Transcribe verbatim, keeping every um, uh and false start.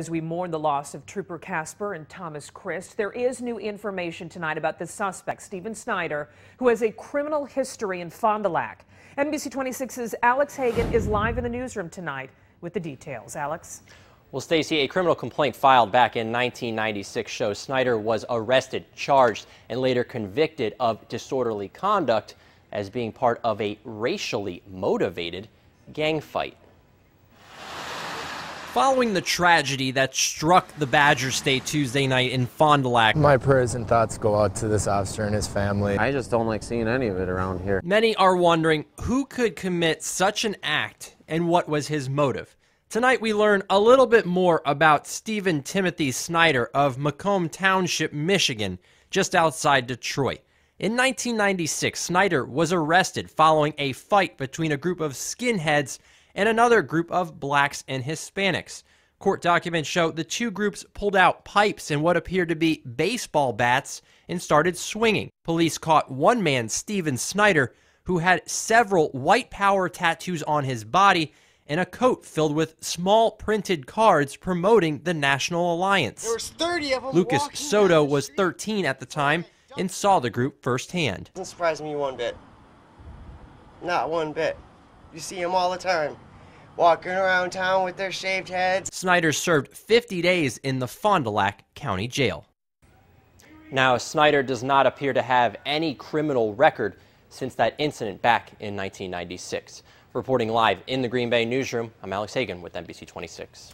As we mourn the loss of Trooper Casper and Thomas Christ, there is new information tonight about the suspect, Steven Snyder, who has a criminal history in Fond du Lac. N B C twenty-six's Alex Hagan is live in the newsroom tonight with the details. Alex? Well, Stacey, a criminal complaint filed back in nineteen ninety-six shows Snyder was arrested, charged, and later convicted of disorderly conduct as being part of a racially motivated gang fight. Following the tragedy that struck the Badger State Tuesday night in Fond du Lac, my prayers and thoughts go out to this officer and his family. I just don't like seeing any of it around here. Many are wondering who could commit such an act and what was his motive. Tonight we learn a little bit more about Steven Timothy Snyder of Macomb Township, Michigan, just outside Detroit. In nineteen ninety-six, Snyder was arrested following a fight between a group of skinheads and another group of blacks and Hispanics. Court documents show the two groups pulled out pipes and what appeared to be baseball bats and started swinging. Police caught one man, Steven Snyder, who had several white power tattoos on his body and a coat filled with small printed cards promoting the National Alliance. There was thirty of them. Lucas, Soto was thirteen at the time and saw the group firsthand. Doesn't surprise me one bit. Not one bit. You see them all the time, walking around town with their shaved heads. Snyder served fifty days in the Fond du Lac County Jail. Now, Snyder does not appear to have any criminal record since that incident back in nineteen ninety-six. Reporting live in the Green Bay newsroom, I'm Alex Hagan with N B C twenty-six.